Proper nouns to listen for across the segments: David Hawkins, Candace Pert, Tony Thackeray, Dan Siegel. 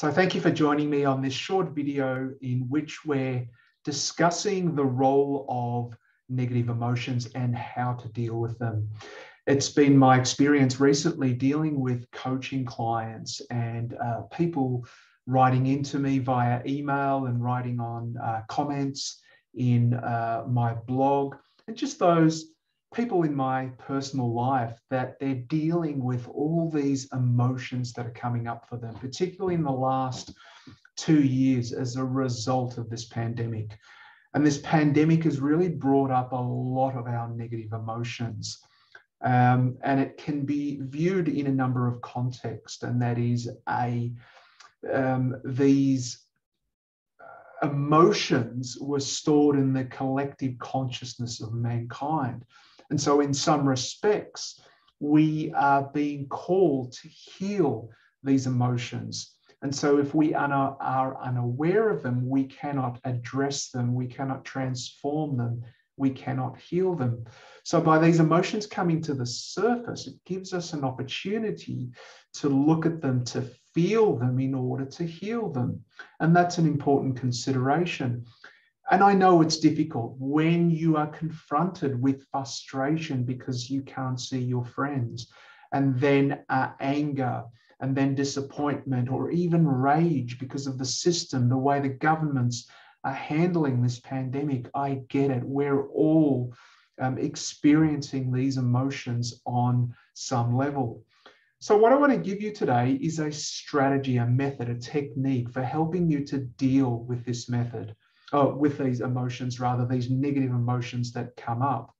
So thank you for joining me on this short video in which we're discussing the role of negative emotions and how to deal with them. It's been my experience recently dealing with coaching clients and people writing into me via email and writing on comments in my blog, and just those people in my personal life that they're dealing with all these emotions that are coming up for them, particularly in the last 2 years as a result of this pandemic. And this pandemic has really brought up a lot of our negative emotions. And it can be viewed in a number of contexts, and that is these emotions were stored in the collective consciousness of mankind. And so in some respects, we are being called to heal these emotions. And so if we are unaware of them, we cannot address them, we cannot transform them, we cannot heal them. So by these emotions coming to the surface, it gives us an opportunity to look at them, to feel them in order to heal them. And that's an important consideration. And I know it's difficult when you are confronted with frustration because you can't see your friends, and then anger, and then disappointment, or even rage because of the system, the way the governments are handling this pandemic. I get it. We're all experiencing these emotions on some level. So what I want to give you today is a strategy, a method, a technique for helping you to deal with this method, with these emotions, rather, these negative emotions that come up.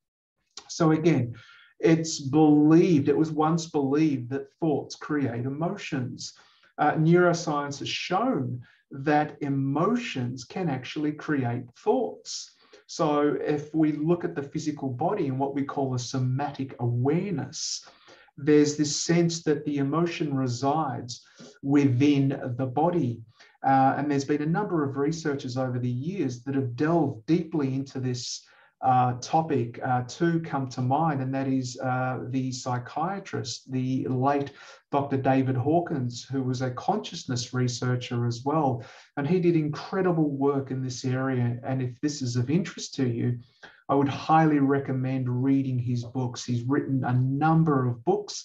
So again, it was once believed that thoughts create emotions. Neuroscience has shown that emotions can actually create thoughts. So if we look at the physical body and what we call a somatic awareness, there's this sense that the emotion resides within the body. And there's been a number of researchers over the years that have delved deeply into this topic. Two come to mind, and that is the psychiatrist, the late Dr. David Hawkins, who was a consciousness researcher as well, and he did incredible work in this area. And if this is of interest to you, I would highly recommend reading his books. He's written a number of books.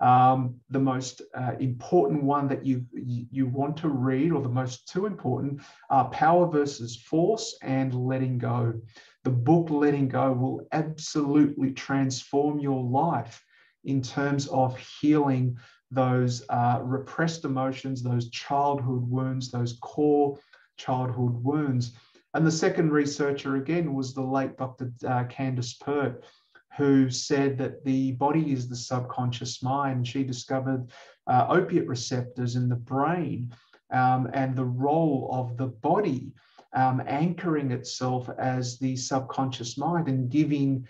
The most important one that you want to read, or the most two important, are Power versus Force and Letting Go. The book Letting Go will absolutely transform your life in terms of healing those repressed emotions, those childhood wounds, those core childhood wounds. And the second researcher again was the late Dr. Candace Pert, who said that the body is the subconscious mind. She discovered opiate receptors in the brain and the role of the body anchoring itself as the subconscious mind and giving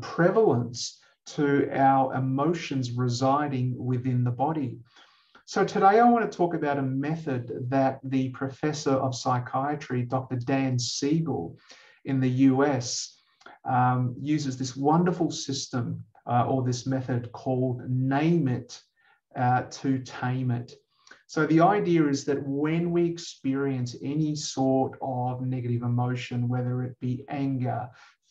prevalence to our emotions residing within the body. So today I want to talk about a method that the professor of psychiatry, Dr. Dan Siegel in the US, uses this wonderful system or this method called Name It to Tame It. So the idea is that when we experience any sort of negative emotion, whether it be anger,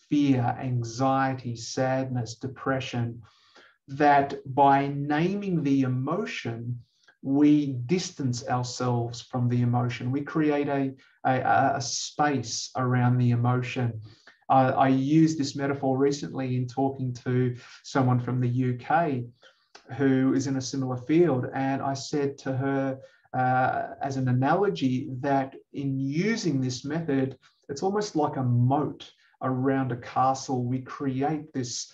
fear, anxiety, sadness, depression, that by naming the emotion, we distance ourselves from the emotion. We create a space around the emotion. I used this metaphor recently in talking to someone from the UK who is in a similar field, and I said to her as an analogy that in using this method, it's almost like a moat around a castle. We create this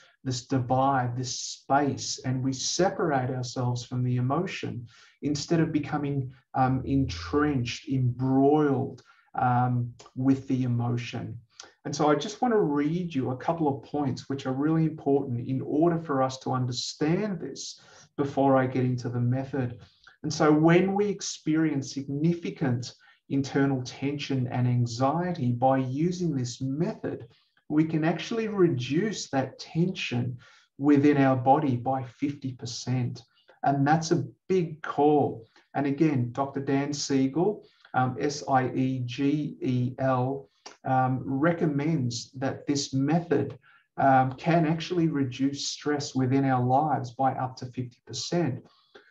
divide, this space, and we separate ourselves from the emotion instead of becoming entrenched, embroiled with the emotion. And so I just want to read you a couple of points which are really important in order for us to understand this before I get into the method. And so when we experience significant internal tension and anxiety, by using this method, we can actually reduce that tension within our body by 50%. And that's a big call. And again, Dr. Dan Siegel, S-I-E-G-E-L, recommends that this method can actually reduce stress within our lives by up to 50%.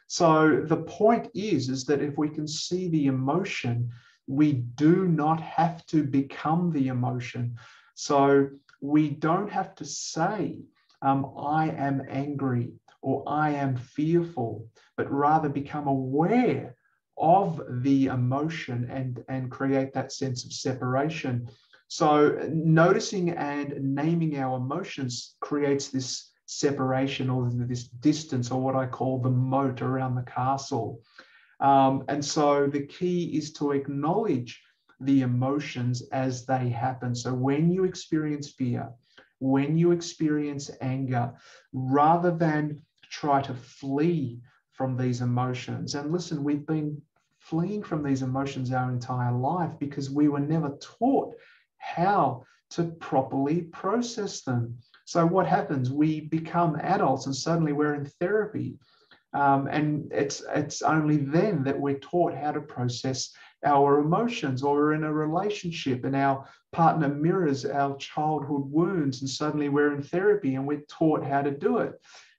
So the point is that if we can see the emotion, we do not have to become the emotion. So we don't have to say, I am angry or I am fearful, but rather become aware of the emotion and create that sense of separation. So noticing and naming our emotions creates this separation or this distance, or what I call the moat around the castle. And so the key is to acknowledge the emotions as they happen. So when you experience fear, when you experience anger, rather than try to flee from these emotions. And listen, we've been fleeing from these emotions our entire life because we were never taught how to properly process them. So what happens? We become adults and suddenly we're in therapy. And it's only then that we're taught how to process our emotions, or we're in a relationship and our partner mirrors our childhood wounds and suddenly we're in therapy and we're taught how to do it.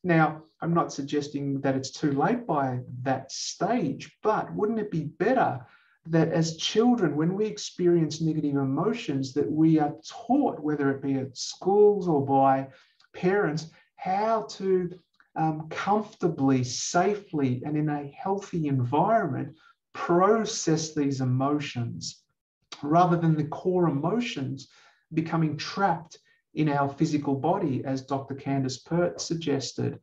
Now, I'm not suggesting that it's too late by that stage, but wouldn't it be better that as children, when we experience negative emotions, that we are taught, whether it be at schools or by parents, how to comfortably, safely, and in a healthy environment, process these emotions, rather than the core emotions becoming trapped in our physical body, as Dr. Candace Pert suggested.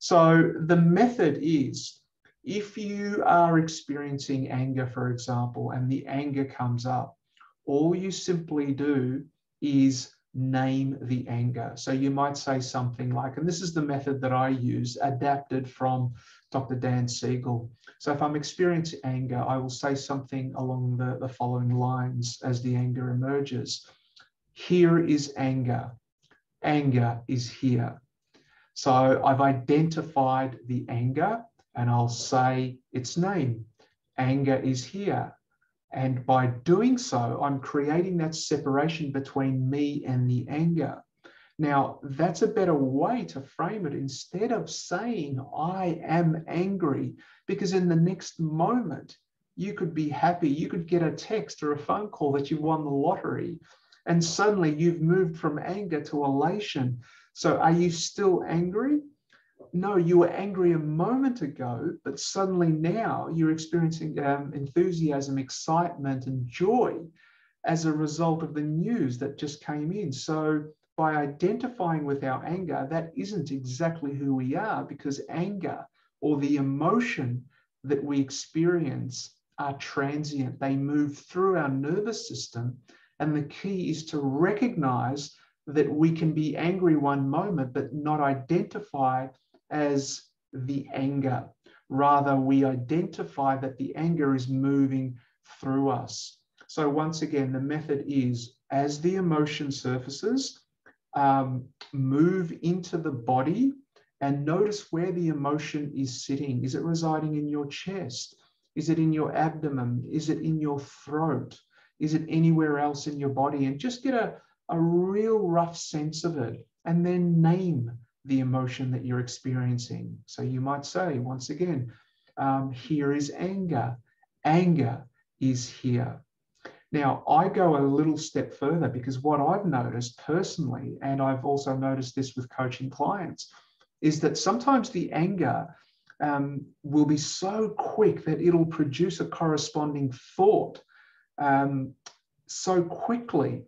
So the method is, if you are experiencing anger, for example, and the anger comes up, all you simply do is name the anger. So you might say something like, and this is the method that I use, adapted from Dr. Dan Siegel. So if I'm experiencing anger, I will say something along the following lines as the anger emerges. Here is anger. Anger is here. So I've identified the anger and I'll say its name. Anger is here. And by doing so, I'm creating that separation between me and the anger. Now, that's a better way to frame it, instead of saying, I am angry, because in the next moment, you could be happy. You could get a text or a phone call that you've won the lottery, and suddenly you've moved from anger to elation. So are you still angry? No, you were angry a moment ago, but suddenly now you're experiencing enthusiasm, excitement, and joy as a result of the news that just came in. So by identifying with our anger, that isn't exactly who we are, because anger or the emotion that we experience are transient. They move through our nervous system, and the key is to recognize that we can be angry one moment, but not identify as the anger. Rather, we identify that the anger is moving through us. So once again, the method is, as the emotion surfaces, move into the body and notice where the emotion is sitting. Is it residing in your chest? Is it in your abdomen? Is it in your throat? Is it anywhere else in your body? And just get a real rough sense of it, and then name the emotion that you're experiencing. So you might say, once again, here is anger. Anger is here. Now, I go a little step further, because what I've noticed personally, and I've also noticed this with coaching clients, is that sometimes the anger will be so quick that it'll produce a corresponding thought so quickly.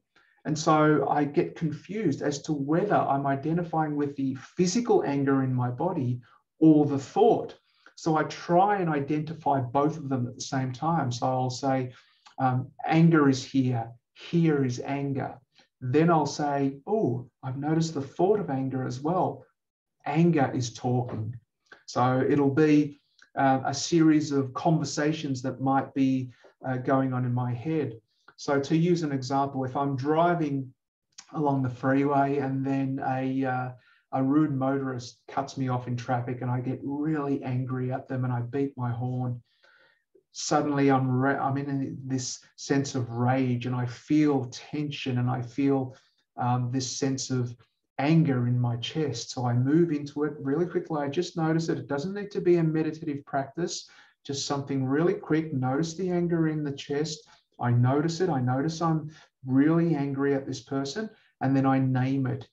And so I get confused as to whether I'm identifying with the physical anger in my body or the thought. So I try and identify both of them at the same time. So I'll say, anger is here. Here is anger. Then I'll say, oh, I've noticed the thought of anger as well. Anger is talking. So it'll be a series of conversations that might be going on in my head. So to use an example, if I'm driving along the freeway and then a, a rude motorist cuts me off in traffic and I get really angry at them and I beat my horn. Suddenly I'm in this sense of rage and I feel tension and I feel this sense of anger in my chest. So I move into it really quickly. I just notice that it doesn't need to be a meditative practice, just something really quick. Notice the anger in the chest. I notice it. I notice I'm really angry at this person. And then I name it.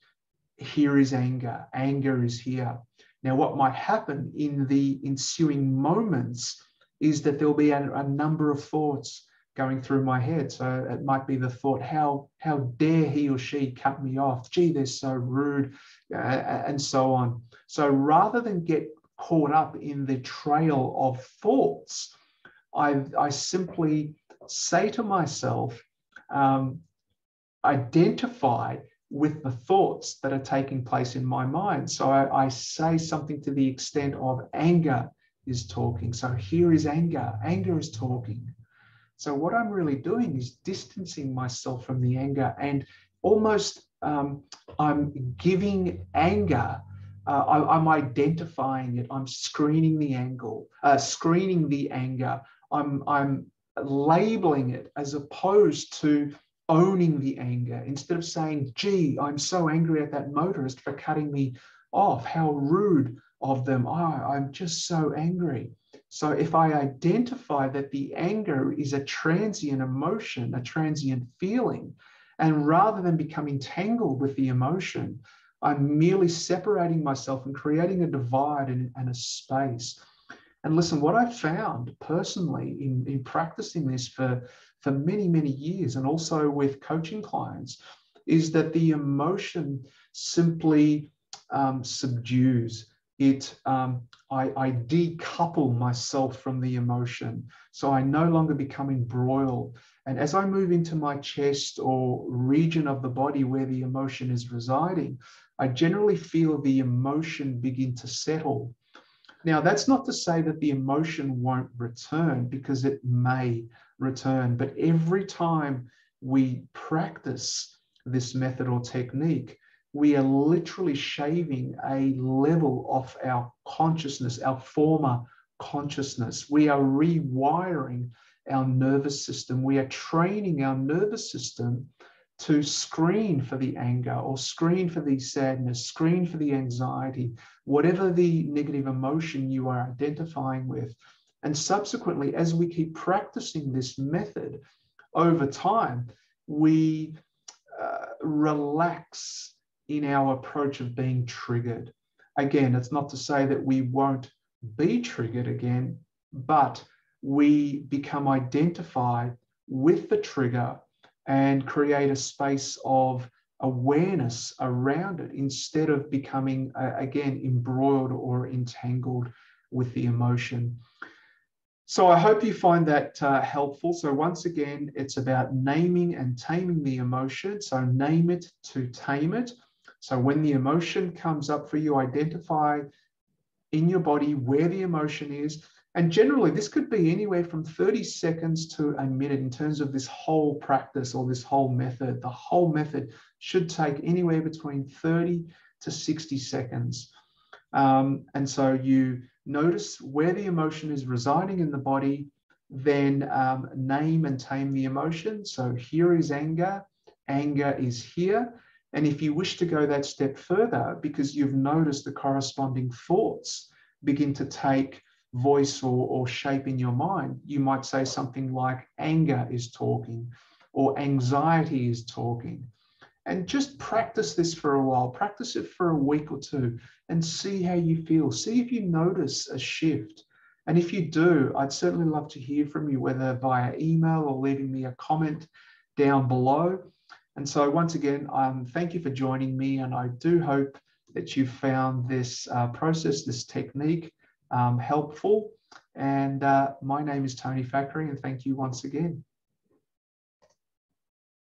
Here is anger. Anger is here. Now, what might happen in the ensuing moments is that there'll be a number of thoughts going through my head. So it might be the thought, how dare he or she cut me off? Gee, they're so rude, and so on. So rather than get caught up in the trail of thoughts, I simply say to myself, identify with the thoughts that are taking place in my mind. So I say something to the extent of anger is talking. So here is anger. Anger is talking. So what I'm really doing is distancing myself from the anger, and almost I'm giving anger. I'm identifying it. I'm screening the anger. I'm labeling it, as opposed to owning the anger. Instead of saying, "Gee, I'm so angry at that motorist for cutting me off. How rude of them! Oh, I'm just so angry." So if I identify that the anger is a transient emotion, a transient feeling, and rather than become entangled with the emotion, I'm merely separating myself and creating a divide and a space. And listen, what I found personally in practicing this for many, many years, and also with coaching clients, is that the emotion simply subdues. I decouple myself from the emotion. So I no longer become embroiled. And as I move into my chest or region of the body where the emotion is residing, I generally feel the emotion begin to settle. Now, that's not to say that the emotion won't return, because it may return. But every time we practice this method or technique, we are literally shaving a level off our consciousness, our former consciousness. We are rewiring our nervous system. We are training our nervous system to screen for the anger, or screen for the sadness, screen for the anxiety, whatever the negative emotion you are identifying with. And subsequently, as we keep practicing this method over time, we relax in our approach of being triggered. Again, it's not to say that we won't be triggered again, but we become identified with the trigger and create a space of awareness around it, instead of becoming, again, embroiled or entangled with the emotion. So I hope you find that helpful. So once again, it's about naming and taming the emotion. So name it to tame it. So when the emotion comes up for you, identify in your body where the emotion is. And generally, this could be anywhere from 30 seconds to a minute in terms of this whole practice or this whole method. The whole method should take anywhere between 30 to 60 seconds. And so you notice where the emotion is residing in the body, then name and tame the emotion. So here is anger. Anger is here. And if you wish to go that step further, because you've noticed the corresponding thoughts begin to take voice or shape in your mind, you might say something like anger is talking, or anxiety is talking. And just practice this for a while. Practice it for a week or two and see how you feel. See if you notice a shift. And if you do, I'd certainly love to hear from you, whether via email or leaving me a comment down below. And so once again, thank you for joining me, and I do hope that you found this process, this technique helpful. And my name is Tony Thackeray, and thank you once again.